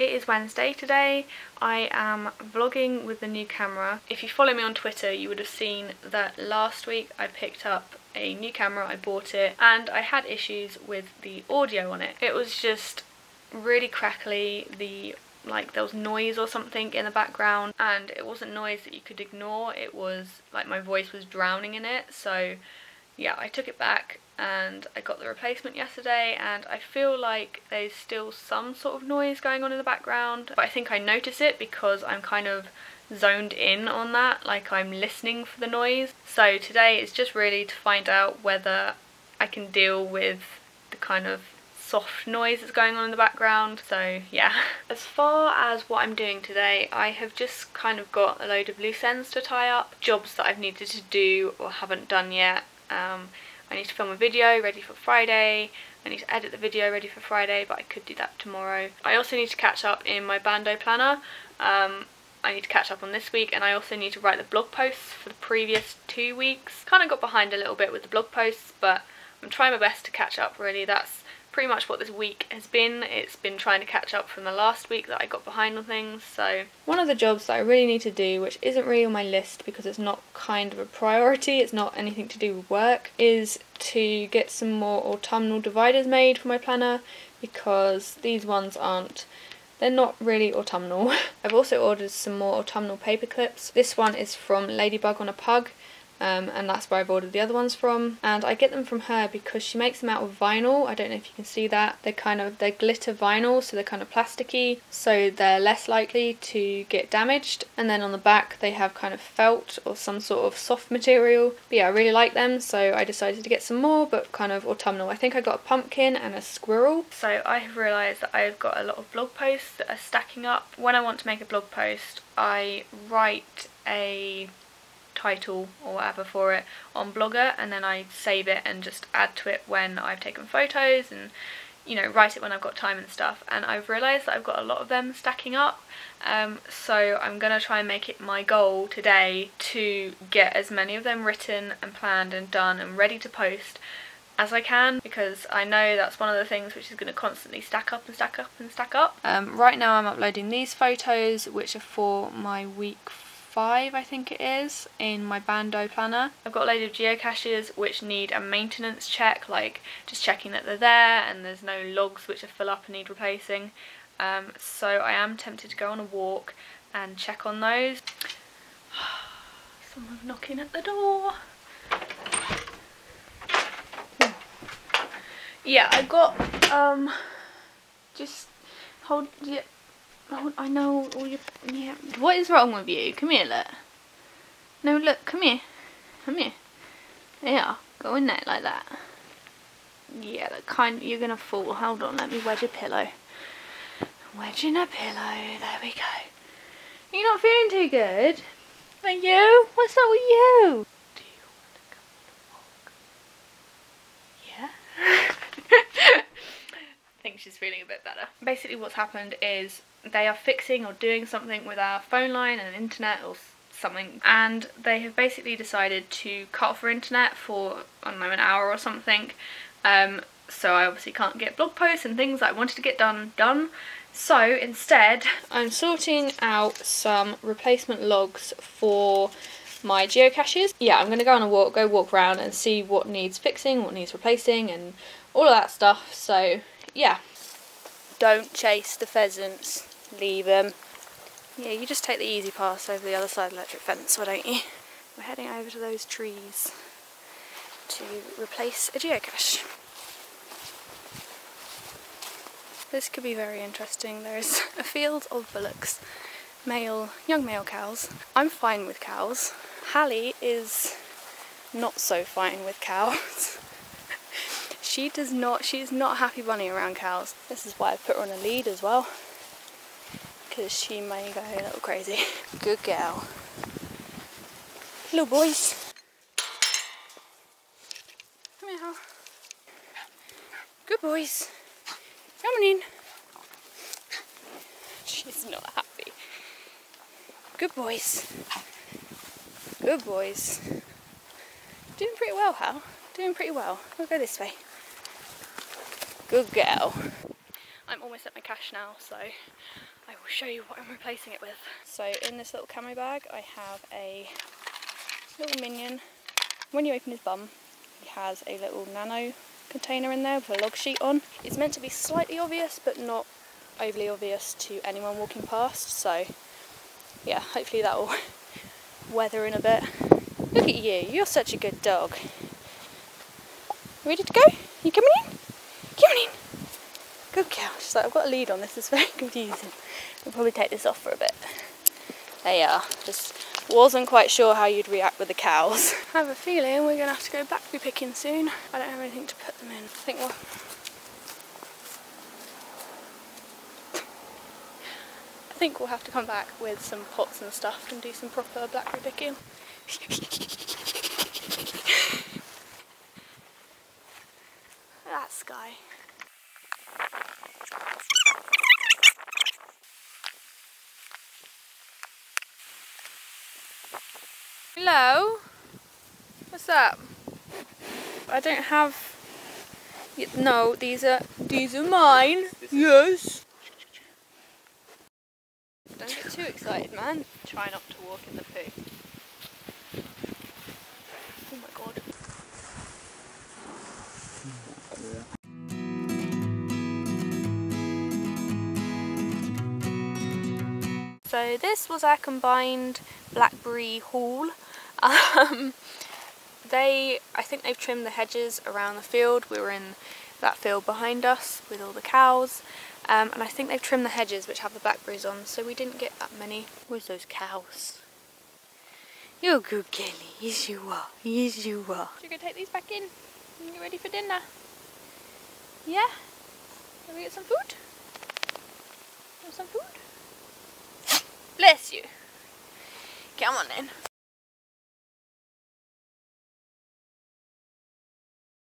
It is Wednesday today. I am vlogging with the new camera. If you follow me on Twitter, you would have seen that last week I picked up a new camera, I bought it, and I had issues with the audio on it. It was just really crackly, like there was noise or something in the background, and it wasn't noise that you could ignore, it was like my voice was drowning in it. So yeah, I took it back and I got the replacement yesterday, and I feel like there's still some sort of noise going on in the background, but I think I notice it because I'm kind of zoned in on that, like I'm listening for the noise. So today is just really to find out whether I can deal with the kind of soft noise that's going on in the background. So yeah. As far as what I'm doing today, I have just kind of got a load of loose ends to tie up, jobs that I've needed to do or haven't done yet. I need to film a video ready for Friday, I need to edit the video ready for Friday, but I could do that tomorrow. I also need to catch up in my Bando planner. I need to catch up on this week, and I also need to write the blog posts for the previous 2 weeks. Kind of got behind a little bit with the blog posts, but I'm trying my best to catch up really. That's pretty much what this week has been. It's been trying to catch up from the last week that I got behind on things. So one of the jobs that I really need to do, which isn't really on my list because it's not kind of a priority, it's not anything to do with work, is to get some more autumnal dividers made for my planner, because these ones aren't, they're not really autumnal. I've also ordered some more autumnal paper clips. This one is from Ladybug on a Pug, and that's where I've ordered the other ones from, and I get them from her because she makes them out of vinyl. I don't know if you can see that. They're glitter vinyl, so they're kind of plasticky, so they're less likely to get damaged, and then on the back they have kind of felt or some sort of soft material. But yeah, I really like them, so I decided to get some more, but kind of autumnal. I think I got a pumpkin and a squirrel. So I have realised that I've got a lot of blog posts that are stacking up. When I want to make a blog post, I write a title or whatever for it on Blogger, and then I save it and just add to it when I've taken photos, and you know, write it when I've got time and stuff. And I've realised that I've got a lot of them stacking up, so I'm gonna try and make it my goal today to get as many of them written and planned and done and ready to post as I can, because I know that's one of the things which is going to constantly stack up and stack up and stack up. Right now I'm uploading these photos, which are for my week 5, I think it is, in my Bando planner. I've got a load of geocaches which need a maintenance check, like just checking that they're there and there's no logs which are full up and need replacing. So I am tempted to go on a walk and check on those. Someone's knocking at the door. Yeah, I've got just hold. Yeah. Oh, I know all your... Yeah. What is wrong with you? Come here, look. No, look, come here. Come here. Yeah, go in there like that. Yeah, that kind... You're going to fall. Hold on, let me wedge a pillow. Wedging a pillow. There we go. You're not feeling too good, are you? What's up with you? Do you want to go on a walk? Yeah? I think she's feeling a bit better. Basically what's happened is... they are fixing or doing something with our phone line and internet or something, and they have basically decided to cut off our internet for, I don't know, an hour or something. So I obviously can't get blog posts and things that I wanted to get done. So instead I'm sorting out some replacement logs for my geocaches. Yeah, I'm gonna go on a walk, go walk around and see what needs fixing, what needs replacing and all of that stuff. So yeah. Don't chase the pheasants. Leave them. Yeah, you just take the easy pass over the other side of the electric fence, why don't you? We're heading over to those trees to replace a geocache. This could be very interesting. There is a field of bullocks, young male cows. I'm fine with cows. Hallie is not so fine with cows. She is not a happy bunny around cows. This is why I put her on a lead as well, because she may go a little crazy. Good girl. Hello, boys. Come here, Hal. Good boys. Come on in. She's not happy. Good boys. Good boys. Doing pretty well, Hal. Doing pretty well. We'll go this way. Good girl. I'm almost at my cash now, so I will show you what I'm replacing it with. So in this little camo bag I have a little minion. When you open his bum, he has a little nano container in there with a log sheet on. It's meant to be slightly obvious but not overly obvious to anyone walking past, so yeah, hopefully that will weather in a bit. Look at you, you're such a good dog. Ready to go? You coming in? Come on in. Good girl. She's like, I've got a lead on, this is very confusing. We'll probably take this off for a bit. There you are. Just wasn't quite sure how you'd react with the cows. I have a feeling we're going to have to go back to picking soon. I don't have anything to put them in. I think we'll... have to come back with some pots and stuff and do some proper blackberry picking. That sky. Hello? What's up? I don't have... No, these are mine. Yes. Don't get too excited, man. Try not to walk in the poo. Oh my god. So this was our combined blackberry haul. I think they've trimmed the hedges around the field. We were in that field behind us with all the cows. And I think they've trimmed the hedges which have the blackberries on, so we didn't get that many. Where's those cows? You're a good girlie. Yes you are. Yes you are. Should we go take these back in and get ready for dinner? Yeah? Can we get some food? Want some food? Bless you. Come on then.